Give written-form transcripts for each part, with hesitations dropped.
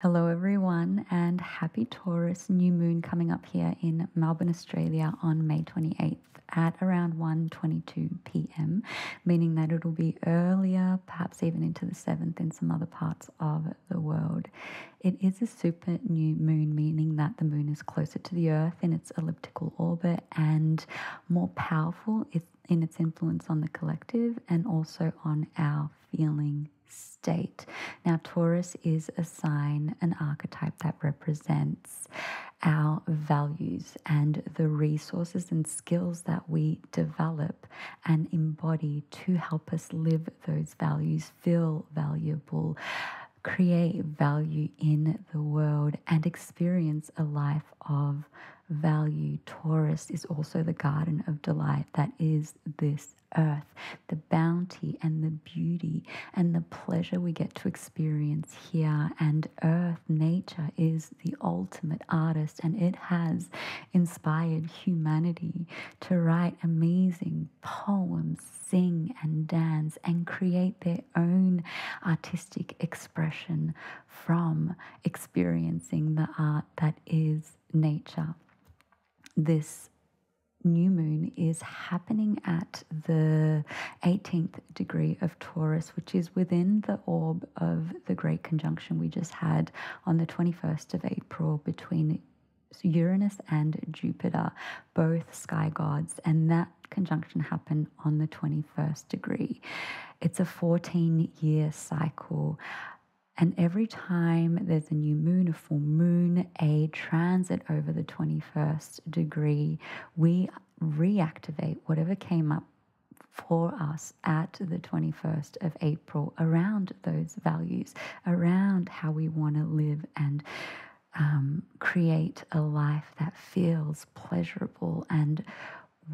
Hello everyone, and happy Taurus new moon coming up here in Melbourne, Australia on May 28th at around 1:22 p.m, meaning that it'll be earlier, perhaps even into the 7th in some other parts of the world. It is a super new moon, meaning that the moon is closer to the earth in its elliptical orbit and more powerful in its influence on the collective and also on our feeling state. Now, Taurus is a sign, an archetype that represents our values and the resources and skills that we develop and embody to help us live those values, feel valuable, create value in the world, and experience a life of value. Taurus is also the garden of delight that is this earth, the bounty and the beauty and the pleasure we get to experience here. And earth, nature, is the ultimate artist, and it has inspired humanity to write amazing poems, sing and dance, and create their own artistic expression from experiencing the art that is nature. This new moon is happening at the 18th degree of Taurus, which is within the orb of the great conjunction we just had on the 21st of April between Uranus and Jupiter, both sky gods, and that conjunction happened on the 21st degree. It's a 14-year cycle. And every time there's a new moon, a full moon, a transit over the 21st degree, we reactivate whatever came up for us at the 21st of April around those values, around how we want to live and create a life that feels pleasurable and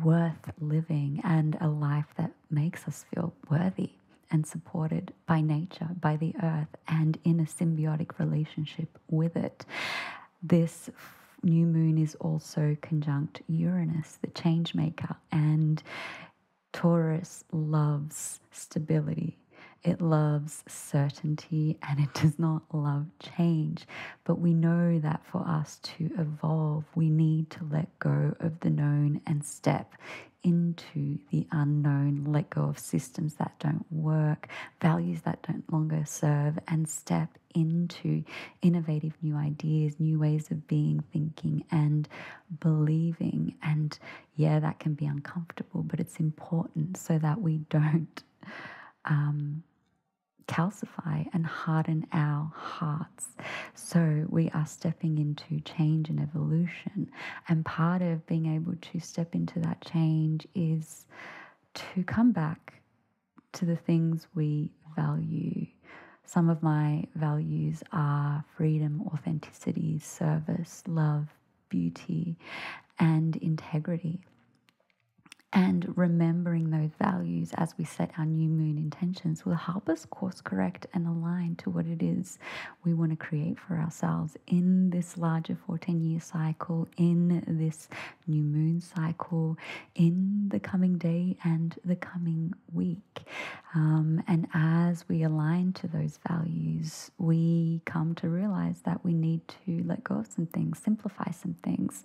worth living, and a life that makes us feel worthy and supported by nature, by the earth, and in a symbiotic relationship with it. This new moon is also conjunct Uranus, the change maker, and Taurus loves stability. It loves certainty, and it does not love change. But we know that for us to evolve, we need to let go of the known and step into the unknown, let go of systems that don't work, values that don't longer serve, and step into innovative new ideas, new ways of being, thinking, and believing. And yeah, that can be uncomfortable, but it's important so that we don't calcify and harden our hearts. So we are stepping into change and evolution, and part of being able to step into that change is to come back to the things we value. Some of my values are freedom, authenticity, service, love, beauty, and integrity. And remembering those values as we set our new moon intentions will help us course correct and align to what it is we want to create for ourselves in this larger 14-year cycle, in this new moon cycle, in the coming day and the coming week. And as we align to those values, we come to realize that we need to let go of some things, simplify some things,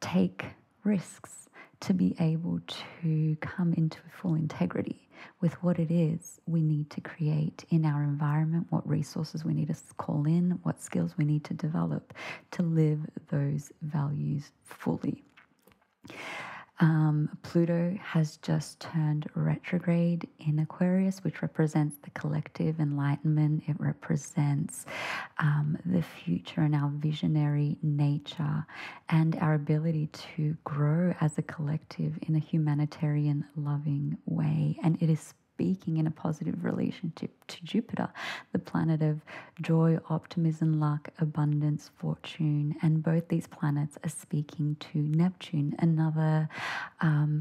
take risks, to be able to come into full integrity with what it is we need to create in our environment, what resources we need to call in, what skills we need to develop to live those values fully. Pluto has just turned retrograde in Aquarius, which represents the collective enlightenment. It represents the future and our visionary nature and our ability to grow as a collective in a humanitarian, loving way. And it is speaking in a positive relationship to Jupiter, the planet of joy, optimism, luck, abundance, fortune. And both these planets are speaking to Neptune, another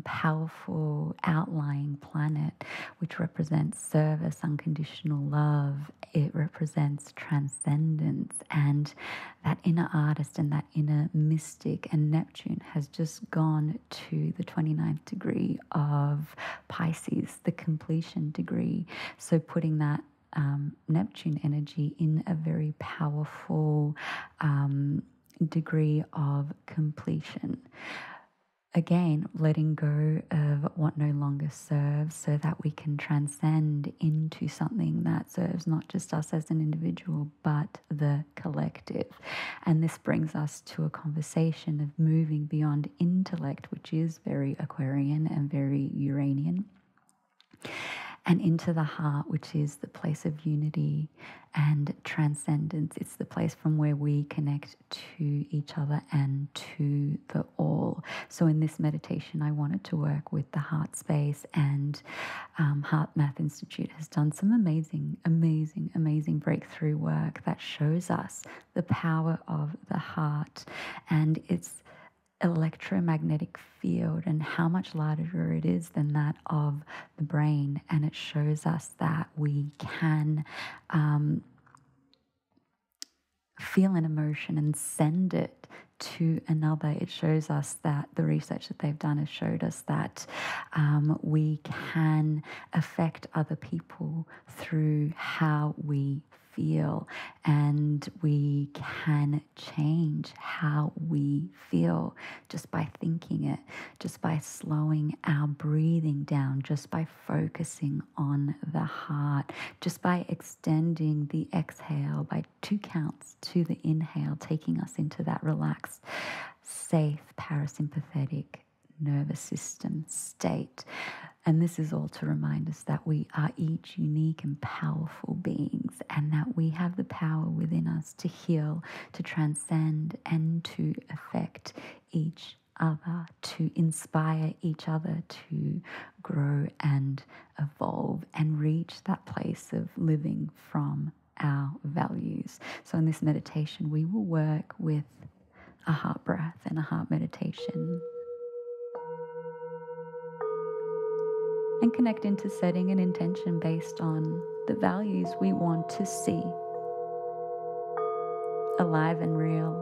powerful outlying planet, which represents service, unconditional love. It represents transcendence and that inner artist and that inner mystic. And Neptune has just gone to the 29th degree of Pisces, the completion degree. So putting that Neptune energy in a very powerful degree of completion. Again, letting go of what no longer serves so that we can transcend into something that serves not just us as an individual, but the collective. And this brings us to a conversation of moving beyond intellect, which is very Aquarian and very Uranian, and into the heart, which is the place of unity and transcendence. It's the place from where we connect to each other and to the all. So in this meditation, I wanted to work with the heart space, and Heart Math Institute has done some amazing, amazing, amazing breakthrough work that shows us the power of the heart and its electromagnetic field and how much larger it is than that of the brain. And it shows us that we can feel an emotion and send it to another. It shows us that the research that they've done has showed us that we can affect other people through how we feel, and we can change how we feel just by thinking it, just by slowing our breathing down, just by focusing on the heart, just by extending the exhale by 2 counts to the inhale, taking us into that relaxed, safe, parasympathetic nervous system state. And this is all to remind us that we are each unique and powerful beings, and that we have the power within us to heal, to transcend, and to affect each other, to inspire each other to grow and evolve and reach that place of living from our values. So in this meditation, we will work with a heart breath and a heart meditation, and connect into setting an intention based on the values we want to see alive and real.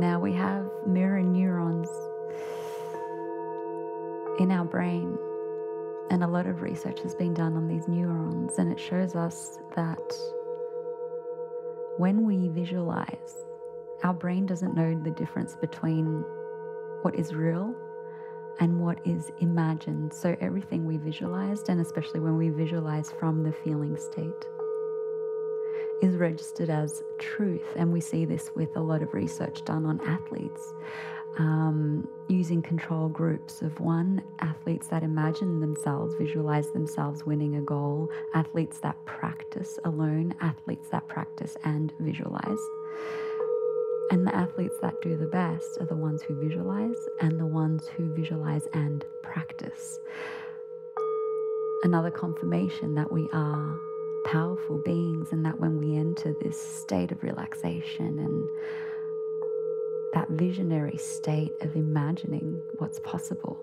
Now we have mirror neurons in our brain, and a lot of research has been done on these neurons, and it shows us that when we visualize, our brain doesn't know the difference between what is real and what is imagined. So everything we visualized, and especially when we visualize from the feeling state, is registered as truth. And we see this with a lot of research done on athletes, using control groups of one, athletes that imagine themselves, visualize themselves winning a goal, athletes that practice alone, athletes that practice and visualize. And the athletes that do the best are the ones who visualize, and the ones who visualize and practice. Another confirmation that we are powerful beings, and that when we enter this state of relaxation and that visionary state of imagining what's possible,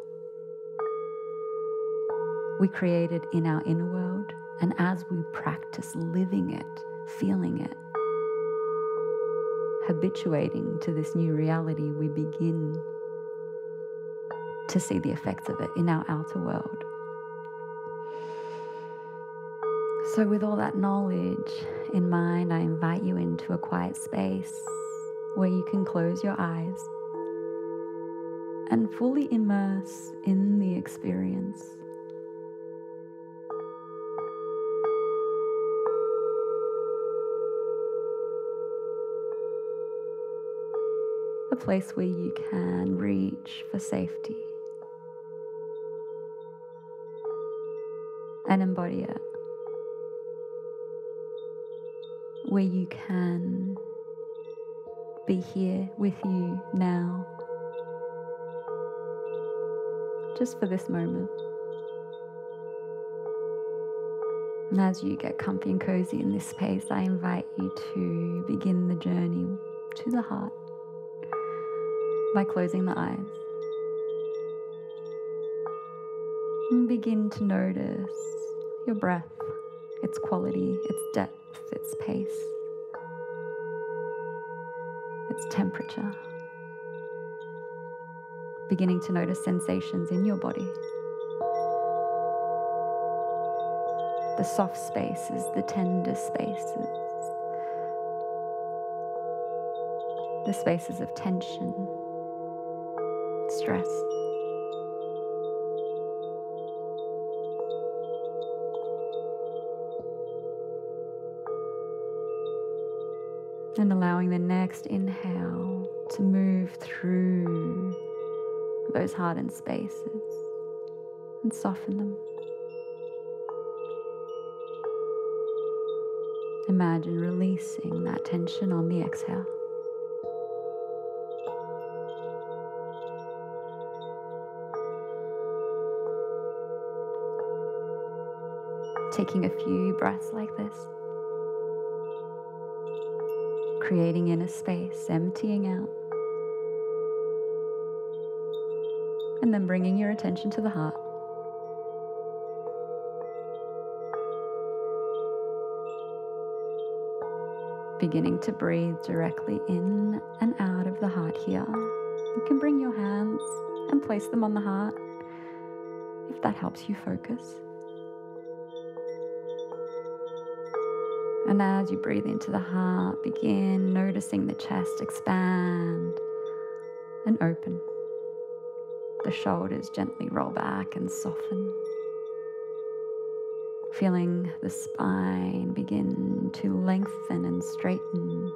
we create it in our inner world, and as we practice living it, feeling it, habituating to this new reality, we begin to see the effects of it in our outer world. So with all that knowledge in mind, I invite you into a quiet space where you can close your eyes and fully immerse in the experience. A place where you can reach for safety and embody it, where you can be here with you now, just for this moment. And as you get comfy and cozy in this space, I invite you to begin the journey to the heart by closing the eyes, and begin to notice your breath, its quality, its depth, its pace, its temperature, beginning to notice sensations in your body, soft spaces, the tender spaces, the spaces of tension, stress. And allowing the next inhale to move through those hardened spaces and soften them. Imagine releasing that tension on the exhale. Taking a few breaths like this. Creating inner space, emptying out. And then bringing your attention to the heart. Beginning to breathe directly in and out of the heart here. You can bring your hands and place them on the heart if that helps you focus. And as you breathe into the heart, begin noticing the chest expand and open. The shoulders gently roll back and soften. Feeling the spine begin to lengthen and straighten,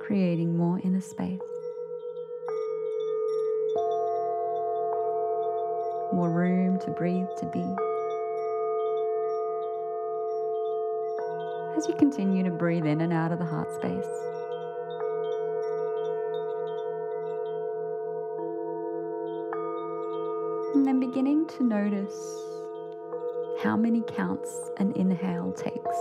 creating more inner space, more room to breathe, to be. As you continue to breathe in and out of the heart space. And then beginning to notice how many counts an inhale takes.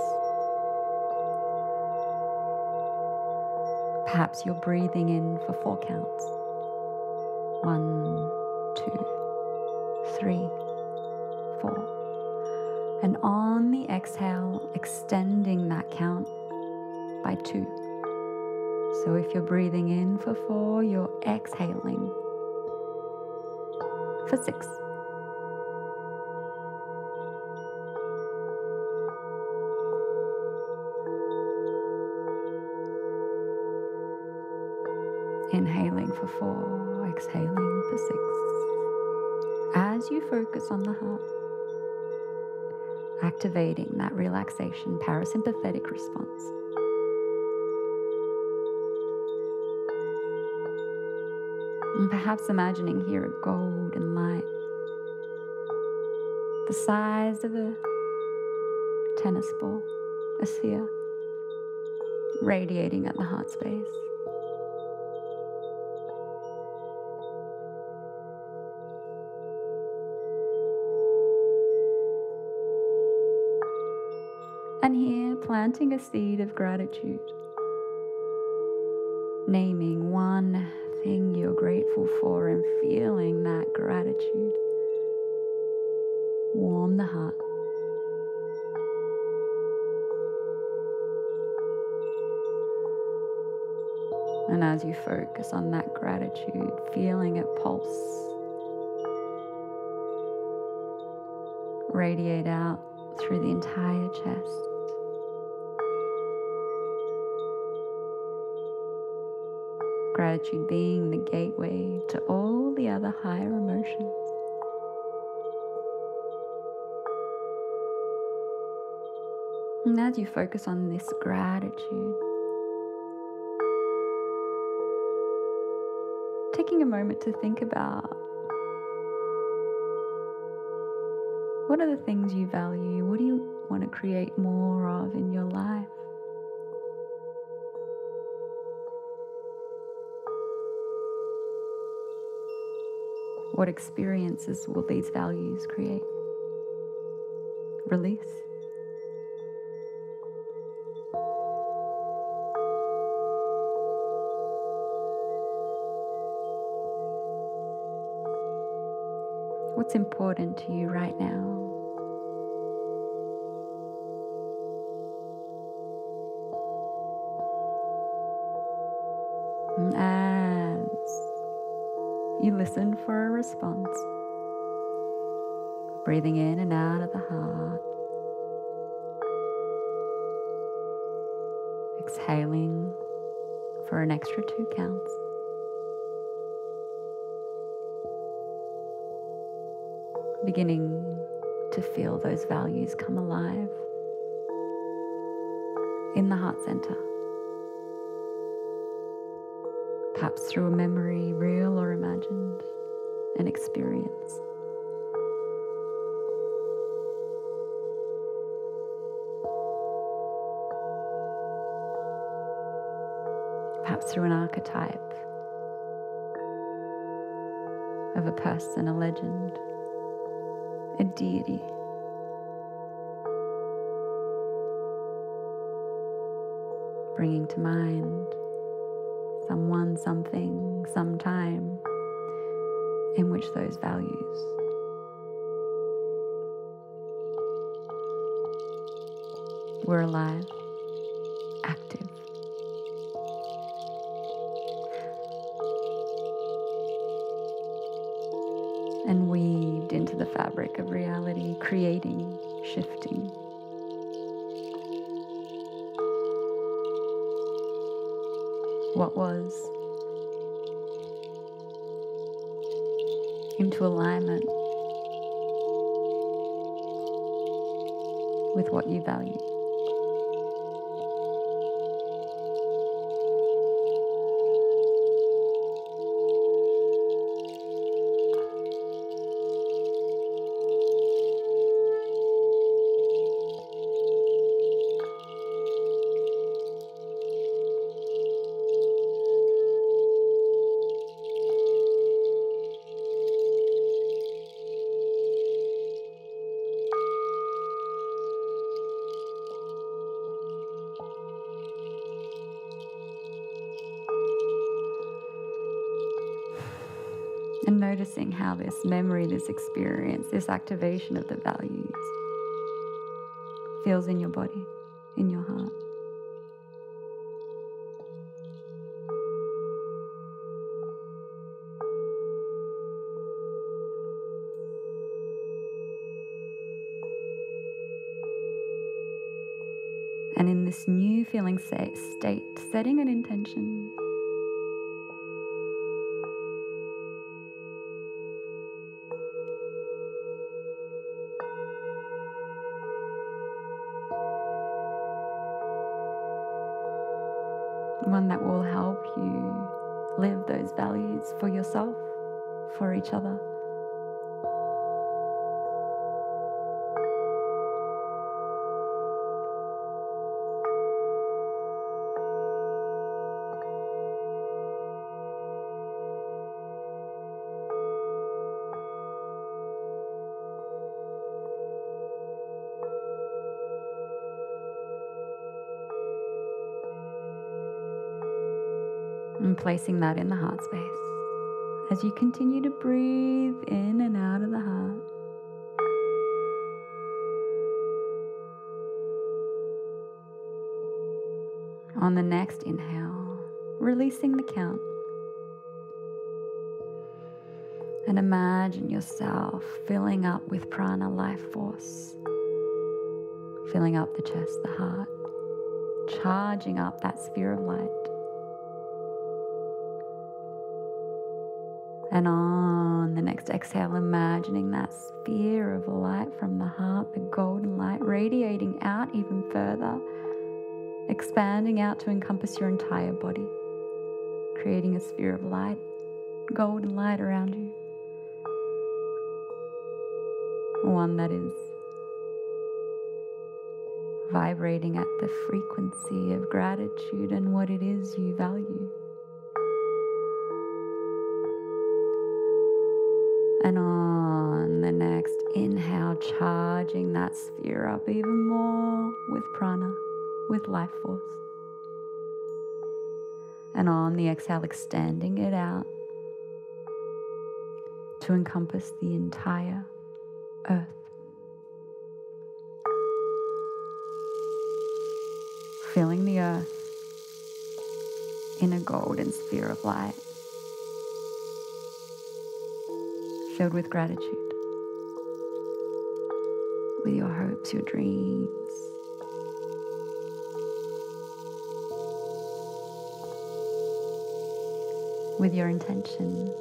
Perhaps you're breathing in for 4 counts. 1, 2, 3, 4. And on the exhale, extending that count by 2. So if you're breathing in for 4, you're exhaling for 6. Inhaling for 4, exhaling for 6. As you focus on the heart, activating that relaxation parasympathetic response. And perhaps imagining here a golden light, the size of a tennis ball, a sphere, radiating at the heart space. And here, planting a seed of gratitude, naming one thing you're grateful for and feeling that gratitude warm the heart. And as you focus on that gratitude, feeling it pulse, radiate out through the entire chest. Gratitude being the gateway to all the other higher emotions. And as you focus on this gratitude, taking a moment to think about what are the things you value? What do you want to create more of in your life? What experiences will these values create? Release. What's important to you right now? And as you listen for a response. breathing in and out of the heart. Exhaling for an extra 2 counts. Beginning to feel those values come alive in the heart center. Perhaps through a memory, real or imagined, an experience. Perhaps through an archetype of a person, a legend, a deity. Bringing to mind someone, something, sometime in which those values were alive, active. And weaved into the fabric of reality, creating, shifting. What was into alignment with what you value. And noticing how this memory, this experience, this activation of the values feels in your body, in your heart. And in this new feeling state, setting an intention. One that will help you live those values for yourself, for each other. And placing that in the heart space as you continue to breathe in and out of the heart. On the next inhale, releasing the count. And imagine yourself filling up with prana, life force. Filling up the chest, the heart. Charging up that sphere of light. And on the next exhale, imagining that sphere of light from the heart, the golden light, radiating out even further, expanding out to encompass your entire body, creating a sphere of light, golden light around you. One that is vibrating at the frequency of gratitude and what it is you value. And on the next inhale, charging that sphere up even more with prana, with life force. And on the exhale, extending it out to encompass the entire earth. Filling the earth in a golden sphere of light. Filled with gratitude, hopes, your dreams. With your intention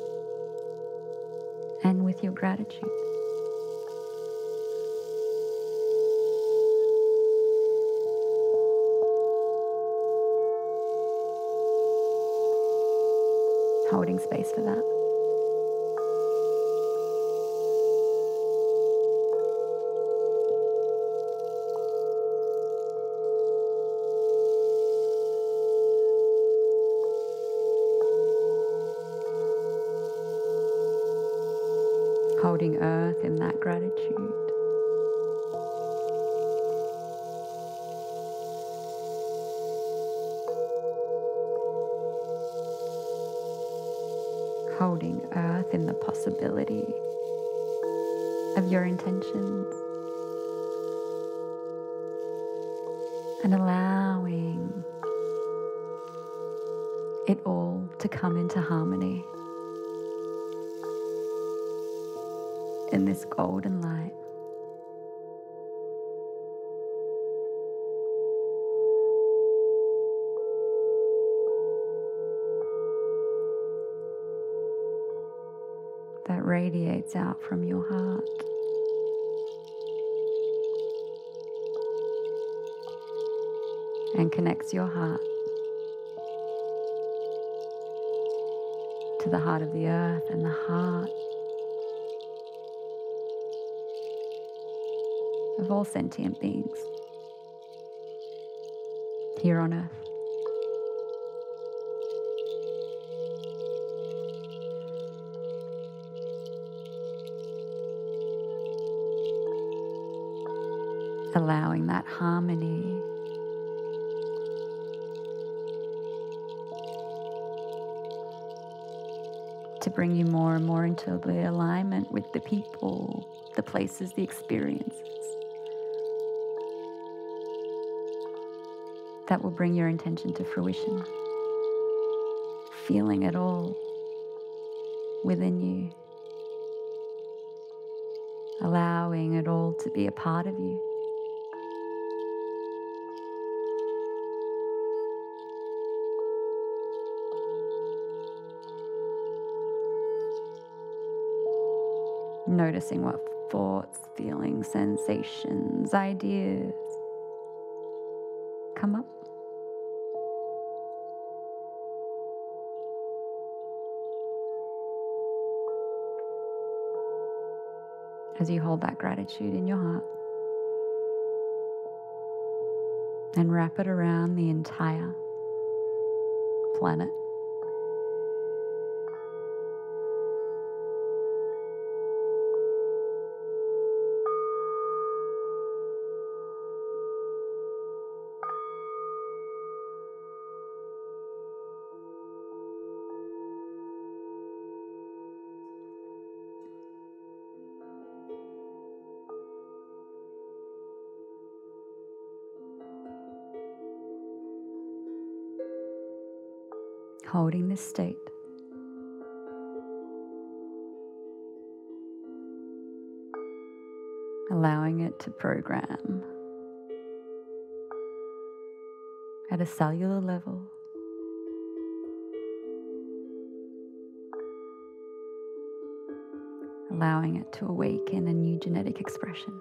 and with your gratitude. Holding space for that. Holding earth in that gratitude. Holding earth in the possibility of your intentions and allowing it all to come into harmony in this golden light. That radiates out from your heart. And connects your heart to the heart of the earth and the heart of all sentient beings here on earth. Allowing that harmony to bring you more and more into the alignment with the people, the places, the experiences that will bring your intention to fruition. Feeling it all within you. Allowing it all to be a part of you. Noticing what thoughts, feelings, sensations, ideas come up. As you hold that gratitude in your heart and wrap it around the entire planet. Holding this state. Allowing it to program at a cellular level. Allowing it to awaken a new genetic expression.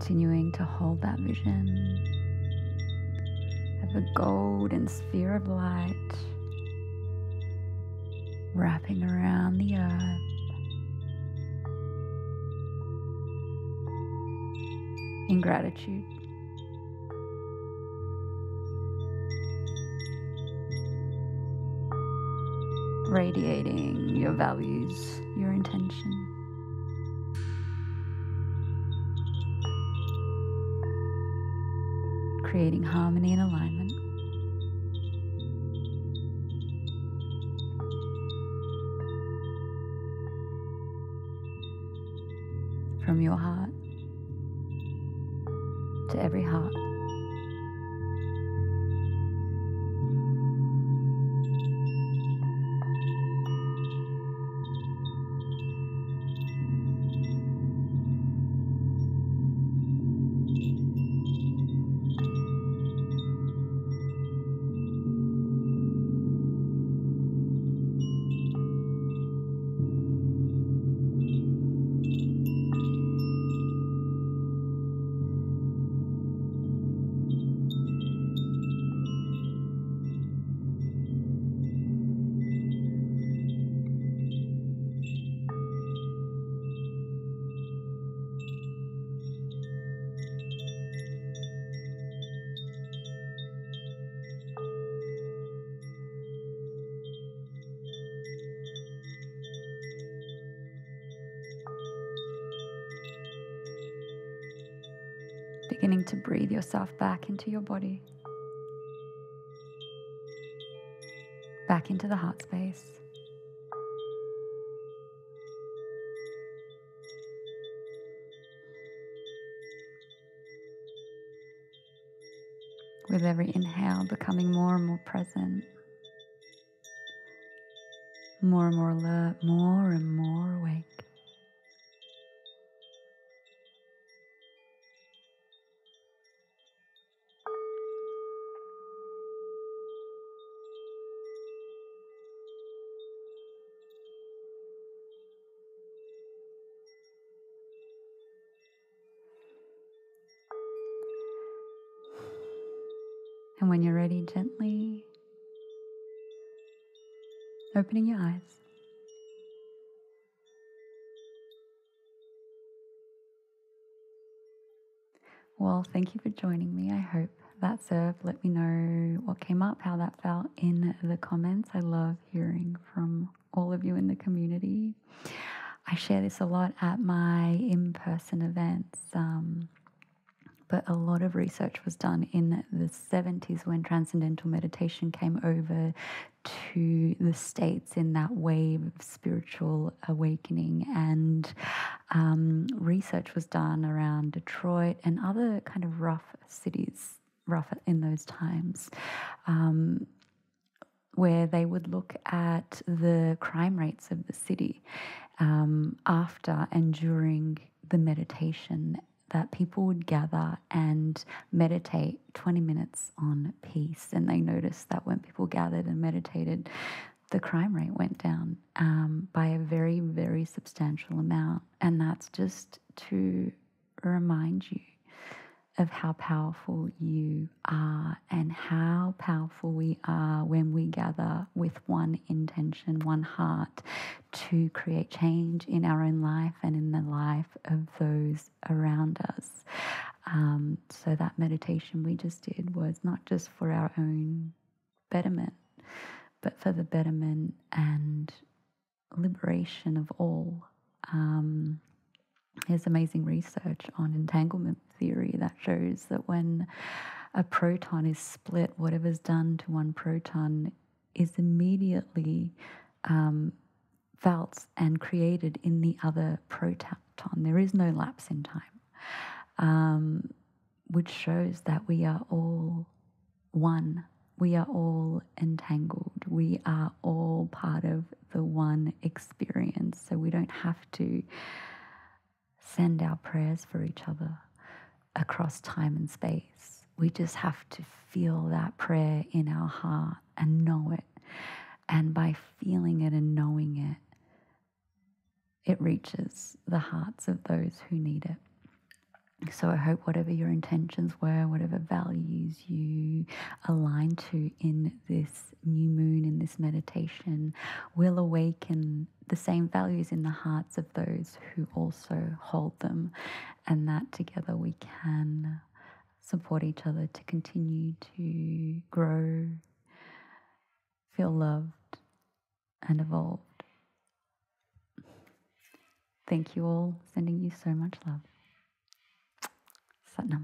Continuing to hold that vision of a golden sphere of light wrapping around the earth in gratitude. Radiating your values, your intention. Creating harmony and alignment. From your heart to every heart. Beginning to breathe yourself back into your body, back into the heart space. With every inhale, becoming more and more present, more and more alert, more and more awake. And when you're ready, gently opening your eyes. Well, thank you for joining me. I hope that served. Let me know what came up, how that felt in the comments. I love hearing from all of you in the community. I share this a lot at my in-person events. But a lot of research was done in the 70s when Transcendental Meditation came over to the States in that wave of spiritual awakening. And research was done around Detroit and other kind of rough cities, rough in those times, where they would look at the crime rates of the city after and during the meditation, that people would gather and meditate 20 minutes on peace. And they noticed that when people gathered and meditated, the crime rate went down by a very, very substantial amount. And that's just to remind you of how powerful you are and how powerful we are when we gather with one intention, one heart, to create change in our own life and in the life of those around us. So that meditation we just did was not just for our own betterment, but for the betterment and liberation of all. There's amazing research on entanglement theory that shows that when a proton is split, whatever's done to one proton is immediately felt and created in the other proton. There is no lapse in time, which shows that we are all one. We are all entangled. We are all part of the one experience. So we don't have to send our prayers for each other across time and space. We just have to feel that prayer in our heart and know it. And by feeling it and knowing it, it reaches the hearts of those who need it. So I hope whatever your intentions were, whatever values you align to in this new moon, in this meditation, will awaken the same values in the hearts of those who also hold them, and that together we can support each other to continue to grow, feel loved and evolved. Thank you all. Sending you so much love. Sat Nam.